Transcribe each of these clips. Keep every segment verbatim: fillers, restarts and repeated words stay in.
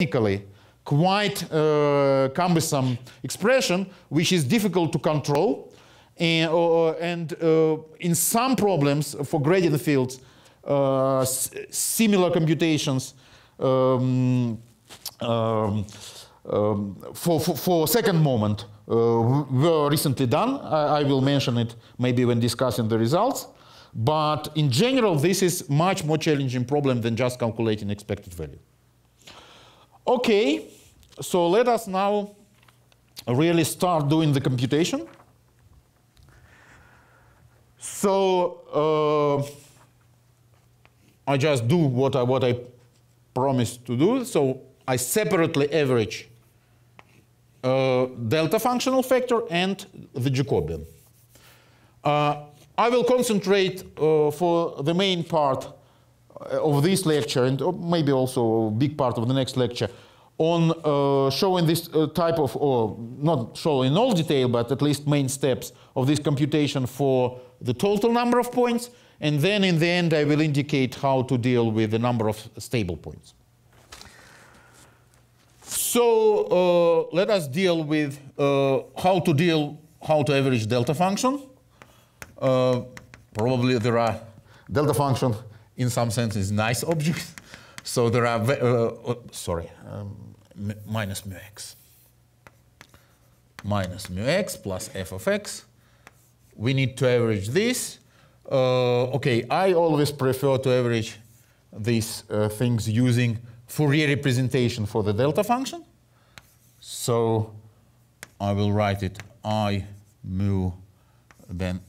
technically quite uh, cumbersome expression, which is difficult to control. And, uh, and uh, in some problems for gradient fields, uh, s similar computations um, um, um, for, for, for second moment uh, were recently done. I, I will mention it maybe when discussing the results. But in general, this is much more challenging problem than just calculating expected value. Okay, so let us now really start doing the computation. So uh, I just do what I what I promised to do. So I separately average uh, delta functional factor and the Jacobian. Uh, I will concentrate uh, for the main part of this lecture, and maybe also a big part of the next lecture, on uh, showing this uh, type of, or not showing in all detail, but at least main steps of this computation for the total number of points. And then in the end, I will indicate how to deal with the number of stable points. So uh, let us deal with uh, how to deal, how to average delta function. Uh, probably there are delta function. In some sense, is nice object. So there are, uh, sorry, um, minus mu x. Minus mu x plus f of x. We need to average this. Uh, OK, I always prefer to average these uh, things using Fourier representation for the delta function. So I will write it I mu, then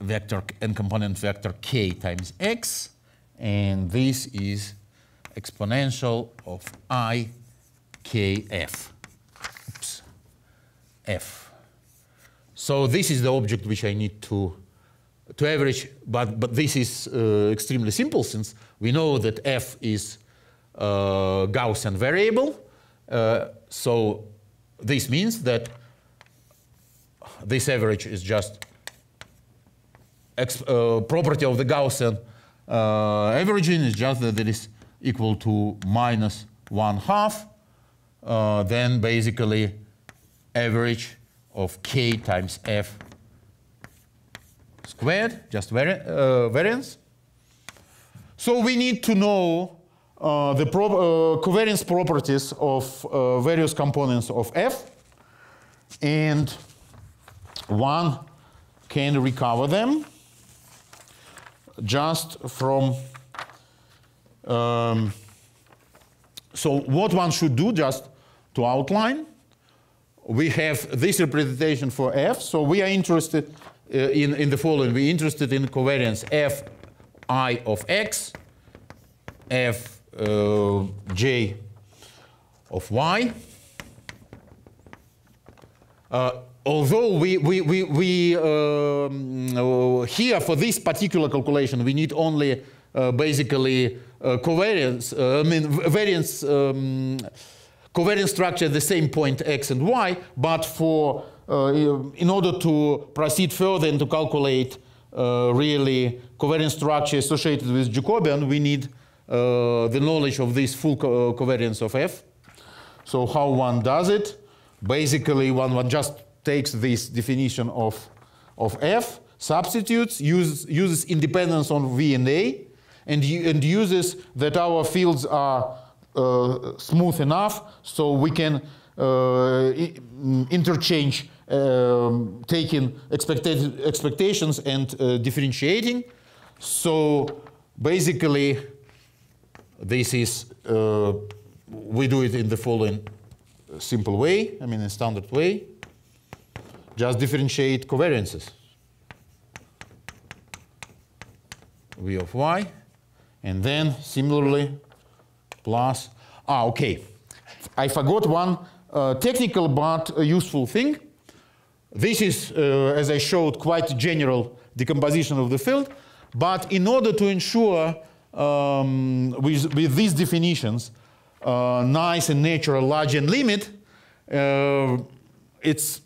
vector n component vector k times x. And this is exponential of I k f. Oops. F. So this is the object which I need to, to average. But, but this is uh, extremely simple, since we know that f is uh, Gaussian variable. Uh, so this means that this average is just ex uh, property of the Gaussian Uh, averaging is just that it is equal to minus one half, uh, then basically average of k times f squared, just vari uh, variance. So we need to know uh, the pro uh, covariance properties of uh, various components of f, and one can recover them just from, um, so what one should do, just to outline, we have this representation for f. So we are interested uh, in, in the following. We're interested in covariance f I of x, f uh, j of y. Uh, Although we, we, we, we um, here for this particular calculation, we need only uh, basically uh, covariance, uh, I mean variance, um, covariance structure at the same point x and y, but for, uh, in order to proceed further and to calculate uh, really covariance structure associated with Jacobian, we need uh, the knowledge of this full co uh, covariance of f. So how one does it? Basically one, one just takes this definition of, of f, substitutes, uses, uses independence on v and a, and, and uses that our fields are uh, smooth enough, so we can uh, interchange um, taking expected expectations and uh, differentiating. So basically, this is, uh, we do it in the following simple way, I mean in standard way. Just differentiate covariances. V of y. And then similarly, plus. Ah, OK. I forgot one uh, technical but useful thing. This is, uh, as I showed, quite general decomposition of the field. But in order to ensure um, with, with these definitions, uh, nice and natural Lagrangian limit, uh, it's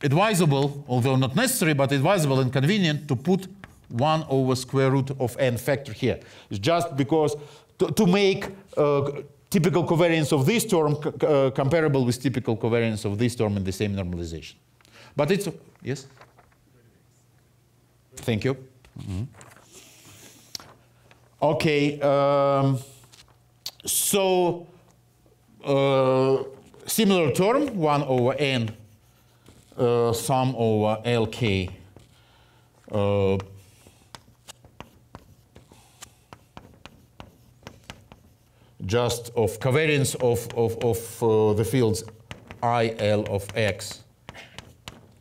advisable, although not necessary, but advisable and convenient to put one over square root of n factor here. It's just because to, to make uh, typical covariance of this term uh, comparable with typical covariance of this term in the same normalization. But it's, yes? Thank you. Mm-hmm. Okay, um, so uh, similar term, one over n uh, sum over L K uh, just of covariance of, of, of uh, the fields I, L of X,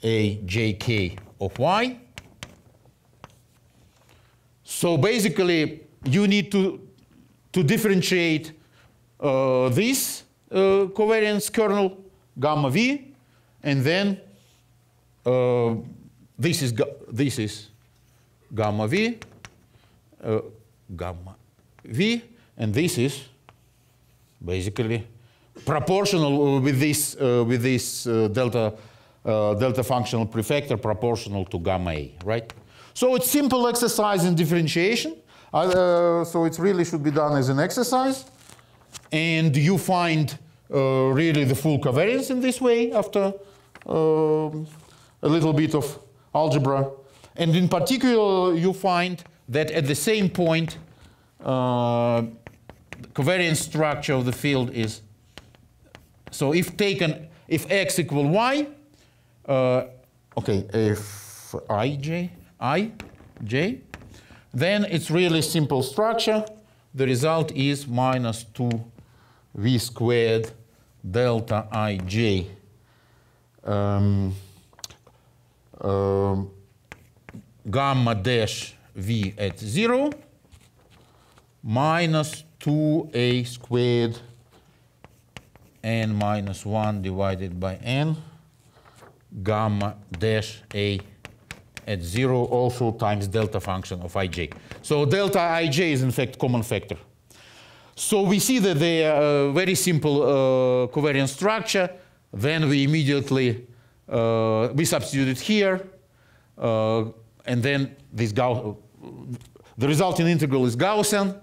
A, J, K of Y. So basically, you need to, to differentiate uh, this uh, covariance kernel, gamma V, and then uh, this, is, this is gamma V, uh, gamma V, and this is basically proportional with this, uh, with this uh, delta, uh, delta functional prefactor proportional to gamma A, right? So it's simple exercise in differentiation. Uh, so it really should be done as an exercise. And you find uh, really the full covariance in this way after um, a little bit of algebra. And in particular, you find that at the same point, uh, the covariance structure of the field is, so if taken, if X equal Y, uh, okay, if ij, I, j, then it's really simple structure. The result is minus two V squared delta ij um, um, gamma dash V at zero minus two a squared n minus one divided by n gamma dash a at zero also times delta function of ij. So delta ij is in fact common factor. So we see that they are uh, very simple uh, covariance structure. Then we immediately, uh, we substitute it here. Uh, and then this Gauss, the resulting integral is Gaussian.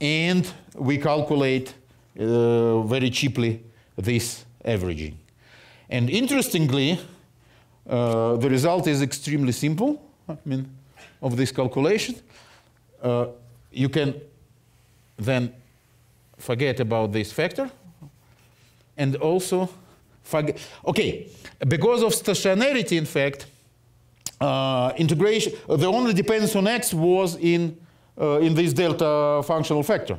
And we calculate uh, very cheaply this averaging. And interestingly, uh, the result is extremely simple, I mean, of this calculation. Uh, you can then forget about this factor. And also, forget. OK, because of stationarity, in fact, uh, integration, the only dependence on X was in Uh, in this delta functional factor,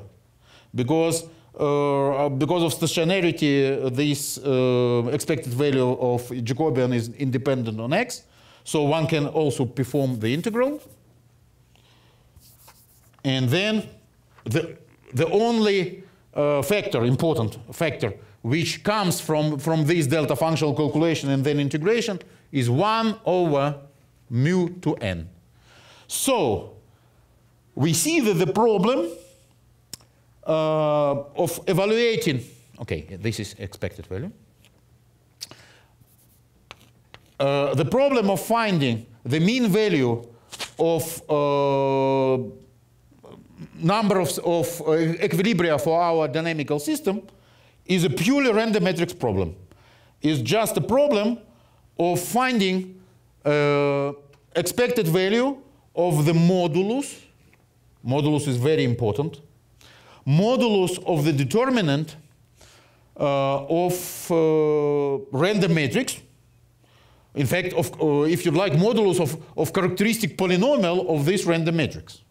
because uh, because of stationarity, this uh, expected value of Jacobian is independent on X, so one can also perform the integral. And then the the only uh, factor, important factor, which comes from from this delta functional calculation and then integration is one over mu to n. So we see that the problem uh, of evaluating, okay, this is expected value. Uh, the problem of finding the mean value of uh, number of, of uh, equilibria for our dynamical system is a purely random matrix problem. It's just a problem of finding uh, expected value of the modulus. Modulus is very important. Modulus of the determinant uh, of uh, random matrix. In fact, of, uh, if you like, modulus of, of characteristic polynomial of this random matrix.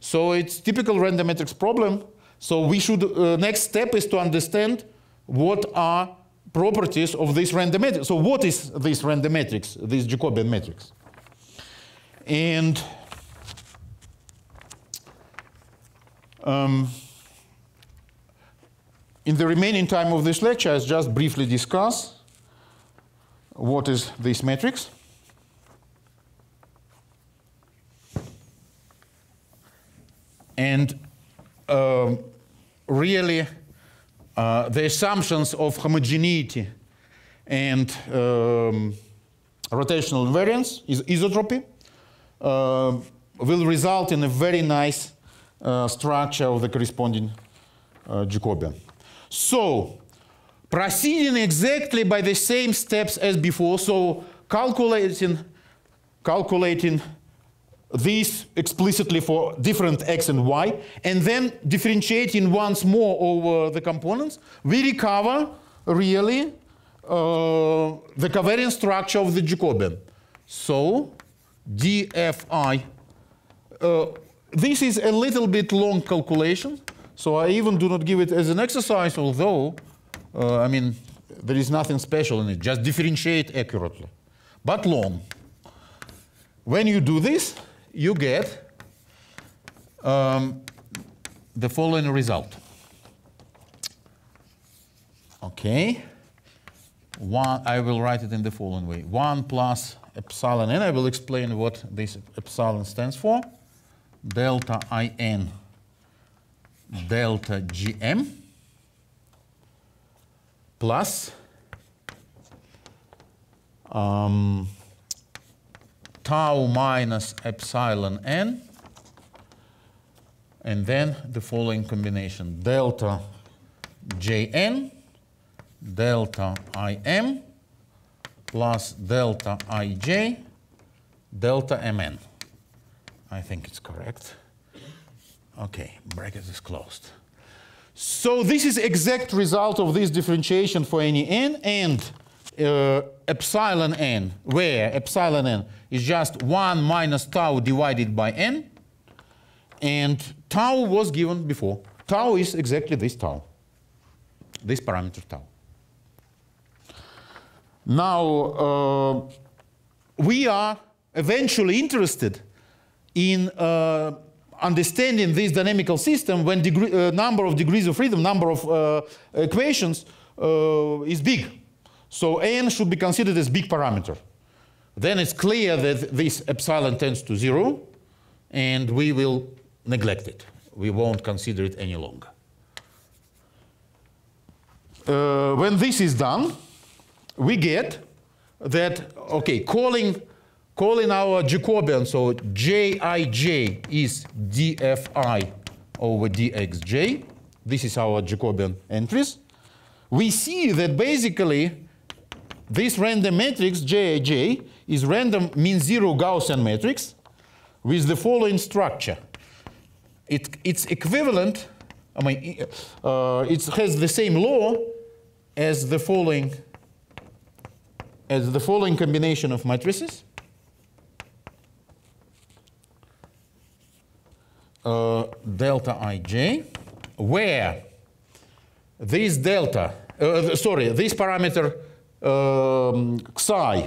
So it's typical random matrix problem. So we should, uh, next step is to understand what are properties of this random matrix. So what is this random matrix, this Jacobian matrix? And Um, in the remaining time of this lecture, I'll just briefly discuss what is this matrix. And um, really, uh, the assumptions of homogeneity and um, rotational invariance, is isotropy, uh, will result in a very nice Uh, structure of the corresponding uh, Jacobian. So proceeding exactly by the same steps as before, so calculating, calculating these explicitly for different x and y, and then differentiating once more over the components, we recover really uh, the covariance structure of the Jacobian. So D F I, uh, this is a little bit long calculation, so I even do not give it as an exercise, although Uh, I mean, there is nothing special in it, just differentiate accurately, but long. When you do this, you get um, the following result. Okay. One, I will write it in the following way. one plus epsilon n, I will explain what this epsilon stands for. Delta I N, delta G M. Plus um, tau minus epsilon n, and then the following combination: delta J N, delta I M, plus delta I J, delta M N. I think it's correct. Okay, bracket is closed. So this is exact result of this differentiation for any n, and uh, epsilon n, where epsilon n is just one minus tau divided by n, and tau was given before. Tau is exactly this tau, this parameter tau. Now, uh, we are eventually interested in uh, understanding this dynamical system when degree, uh, number of degrees of freedom, number of uh, equations uh, is big. So n should be considered as big parameter. Then it's clear that this epsilon tends to zero, and we will neglect it. We won't consider it any longer. Uh, when this is done, we get that, okay, calling Calling our Jacobian, so J I J is D F I over D X J. This is our Jacobian entries. We see that basically this random matrix, J I J, is random mean zero Gaussian matrix with the following structure. It, it's equivalent, I mean, uh, it has the same law as the following, as the following combination of matrices. Uh, delta I J, where this delta, uh, sorry, this parameter um, psi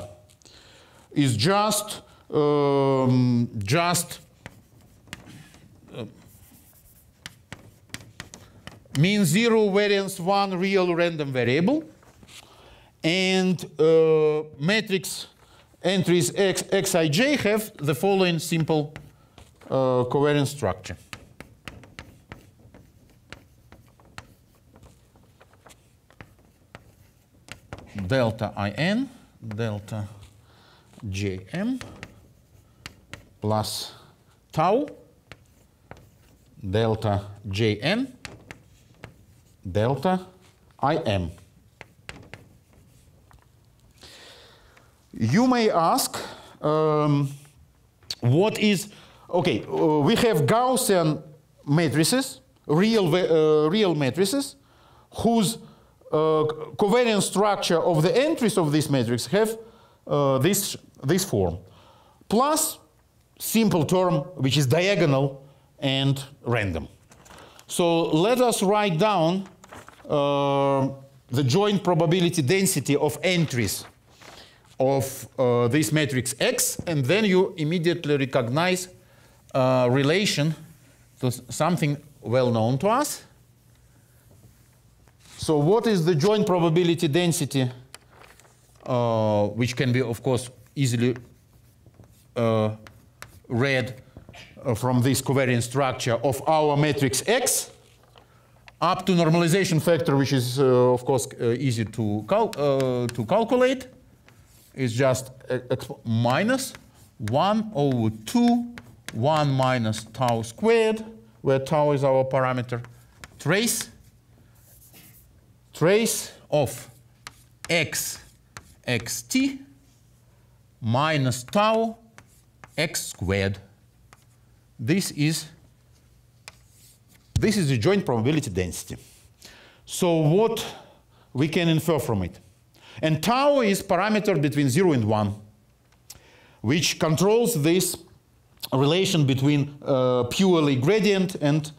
is just um, just uh, mean zero variance one real random variable, and uh, matrix entries X, Xij have the following simple Uh, covariance structure. Delta I N, delta J M, plus tau, delta J N, delta I M. You may ask, um, what is Okay, uh, we have Gaussian matrices, real, uh, real matrices, whose uh, covariance structure of the entries of this matrix have uh, this, this form, plus simple term which is diagonal and random. So let us write down uh, the joint probability density of entries of uh, this matrix X, and then you immediately recognize Uh, relation to something well known to us. So what is the joint probability density, uh, which can be, of course, easily uh, read uh, from this covariance structure of our matrix X up to normalization factor, which is, uh, of course, uh, easy to, cal uh, to calculate. It's just minus one over two one minus tau squared, where tau is our parameter, trace trace of x xt minus tau x squared. This is this is the joint probability density. So what we can infer from it? And tau is parameter between zero and one, which controls this relation between uh, purely gradient and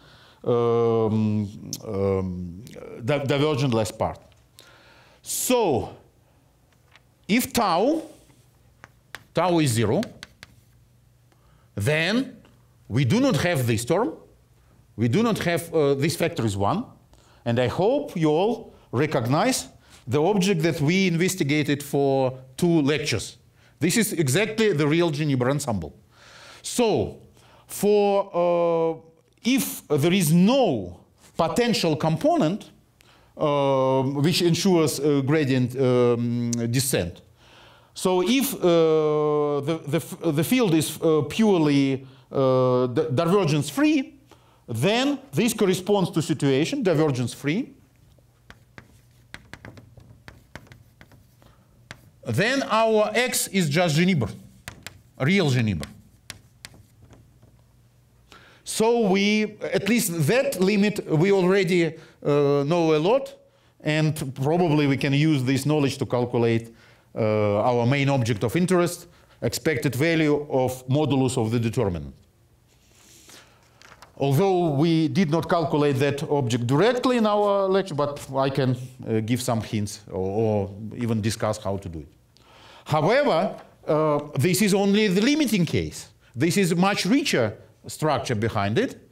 um, um, di divergentless part. So if tau, tau is zero, then we do not have this term. We do not have, uh, this factor is one. And I hope you all recognize the object that we investigated for two lectures. This is exactly the real Ginibre ensemble. So, for, uh, if there is no potential component uh, which ensures uh, gradient um, descent, so if uh, the, the, the field is uh, purely uh, divergence-free, then this corresponds to situation divergence-free. Then our X is just Ginibre, real Ginibre. So we, at least that limit, we already uh, know a lot, and probably we can use this knowledge to calculate uh, our main object of interest, expected value of modulus of the determinant. Although we did not calculate that object directly in our lecture, but I can uh, give some hints or, or even discuss how to do it. However, uh, this is only the limiting case. This is a much richer structure behind it.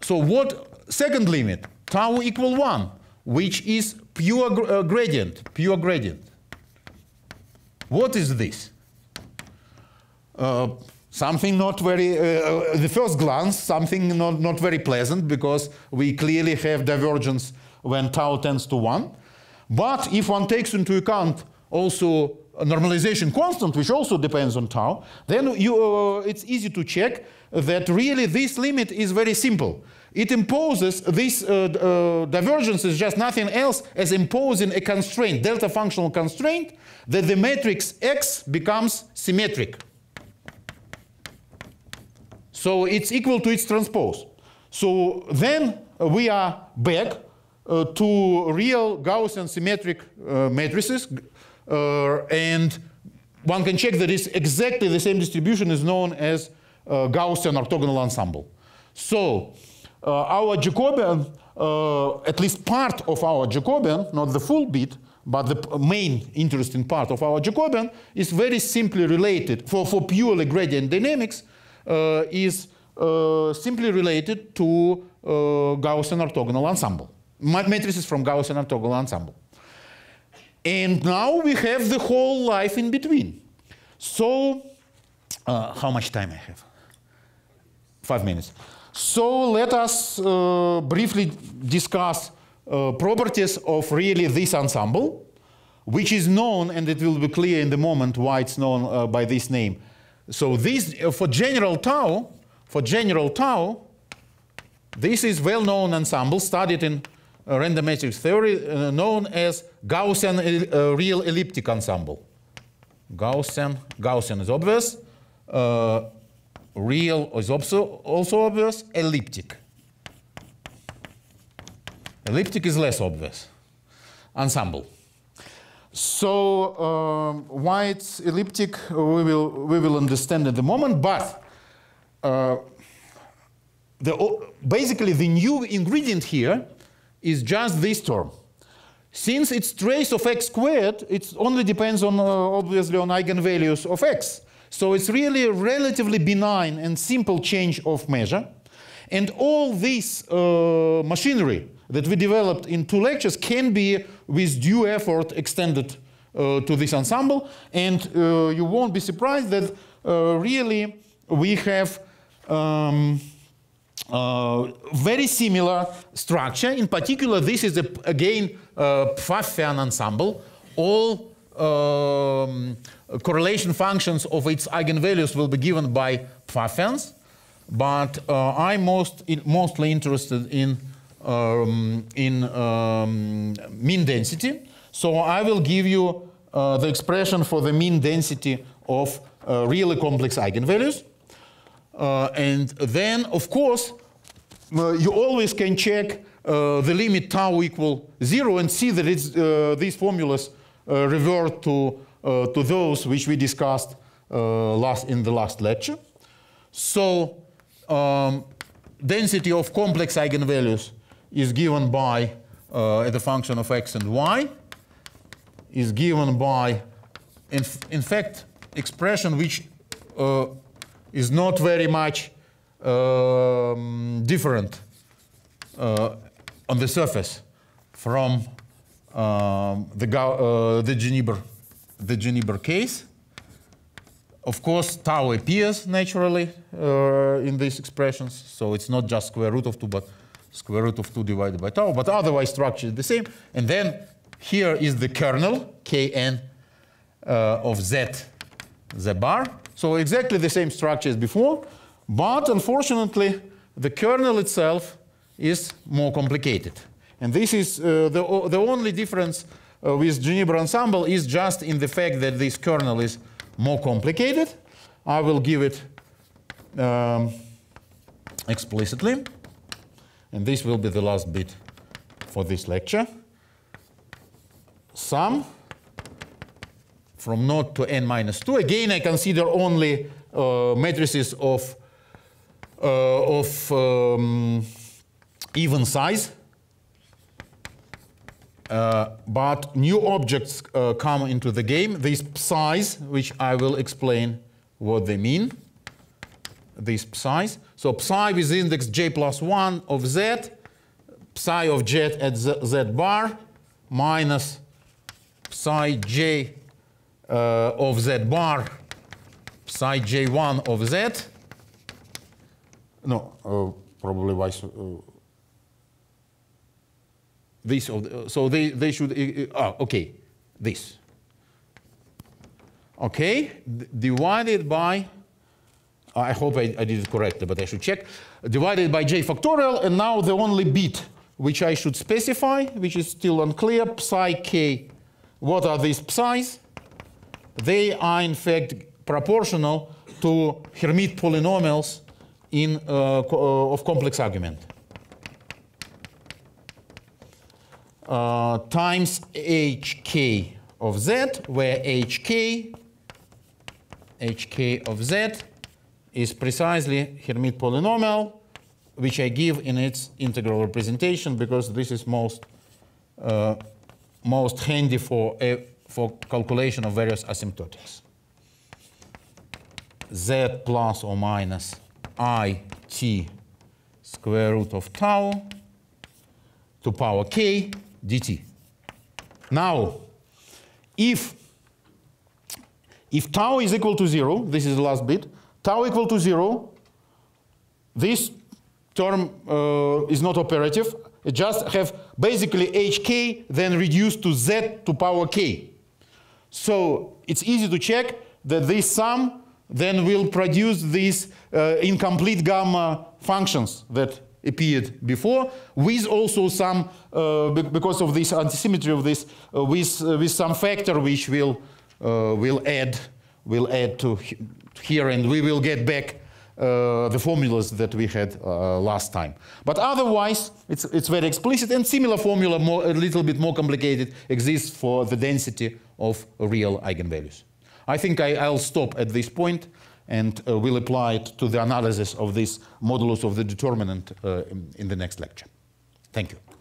So what second limit? Tau equal one, which is pure gr uh, gradient, pure gradient. What is this? Uh, Something not very, uh, the first glance, something not, not very pleasant, because we clearly have divergence when tau tends to one. But if one takes into account also a normalization constant, which also depends on tau, then you, uh, it's easy to check that really this limit is very simple. It imposes, this uh, uh, divergence is just nothing else as imposing a constraint, delta functional constraint, that the matrix X becomes symmetric. So it's equal to its transpose. So then we are back uh, to real Gaussian symmetric uh, matrices. Uh, and one can check that it's exactly the same distribution is known as uh, Gaussian orthogonal ensemble. So uh, our Jacobian, uh, at least part of our Jacobian, not the full bit, but the main interesting part of our Jacobian is very simply related for, for purely gradient dynamics. Uh, is uh, simply related to uh, Gaussian orthogonal ensemble, matrices from Gaussian orthogonal ensemble. And now we have the whole life in between. So, uh, how much time I have? Five minutes. So let us uh, briefly discuss uh, properties of really this ensemble, which is known, and it will be clear in the moment why it's known uh, by this name. So this, uh, for general tau, for general tau, this is well-known ensemble studied in uh, random matrix theory, uh, known as Gaussian uh, real elliptic ensemble. Gaussian, Gaussian is obvious. Uh, real is also also obvious. Elliptic. Elliptic is less obvious. Ensemble. So um, why it's elliptic, we will we will understand at the moment. But uh, the, basically, the new ingredient here is just this term. Since it's trace of x squared, it only depends on uh, obviously on eigenvalues of x. So it's really a relatively benign and simple change of measure. And all this uh, machinery that we developed in two lectures can be, with due effort, extended uh, to this ensemble. And uh, you won't be surprised that uh, really we have um, uh, very similar structure. In particular, this is, a, again, uh, Pfaffian ensemble. All um, correlation functions of its eigenvalues will be given by Pfaffians. But uh, I'm most in, mostly interested in um, in um, mean density. So I will give you uh, the expression for the mean density of uh, really complex eigenvalues. Uh, and then, of course, uh, you always can check uh, the limit tau equal zero and see that it's, uh, these formulas uh, revert to, uh, to those which we discussed uh, last in the last lecture. So um, density of complex eigenvalues is given by uh, the function of x and y, is given by, in, in fact, expression which uh, is not very much um, different uh, on the surface from um, the, uh, the, Ginibre, the Ginibre case. Of course, tau appears naturally uh, in these expressions, so it's not just square root of two, but square root of two divided by tau, but otherwise structure is the same. And then here is the kernel, Kn, uh, of Z, Z bar. So exactly the same structure as before, but unfortunately, the kernel itself is more complicated. And this is uh, the, the only difference uh, with Ginibre ensemble is just in the fact that this kernel is more complicated. I will give it um, explicitly. And this will be the last bit for this lecture. Sum from naught to n minus two. Again, I consider only uh, matrices of, uh, of um, even size. Uh, but new objects uh, come into the game. These psi's, which I will explain what they mean. These psi's. So psi with index j plus one of z, psi of j at z, z bar minus psi j uh, of z bar, psi j one of z. No, oh, probably vice. Oh. This of the, so they, they should, uh, uh, okay, this. Okay, D divided by, I hope I, I did it correctly, but I should check, divided by j factorial, and now the only bit which I should specify, which is still unclear, psi k, what are these psi's? They are in fact proportional to Hermite polynomials in, uh, co uh, of complex argument. Uh, times hk of z, where hk, hk of z is precisely Hermite polynomial, which I give in its integral representation because this is most uh, most handy for uh, for calculation of various asymptotics. Z plus or minus I t square root of tau to power k dt. Now, if, if tau is equal to zero, this is the last bit, tau equal to zero, this term uh, is not operative. It just have basically hk then reduced to z to power k. So it's easy to check that this sum then will produce these uh, incomplete gamma functions that appeared before, with also some, uh, because of this antisymmetry of this, uh, with, uh, with some factor which will uh, will add will add to here, and we will get back uh, the formulas that we had uh, last time. But otherwise, it's it's very explicit, and similar formula, more, a little bit more complicated, exists for the density of real eigenvalues. I think I, I'll stop at this point, and uh, we'll apply it to the analysis of this modulus of the determinant uh, in, in the next lecture. Thank you.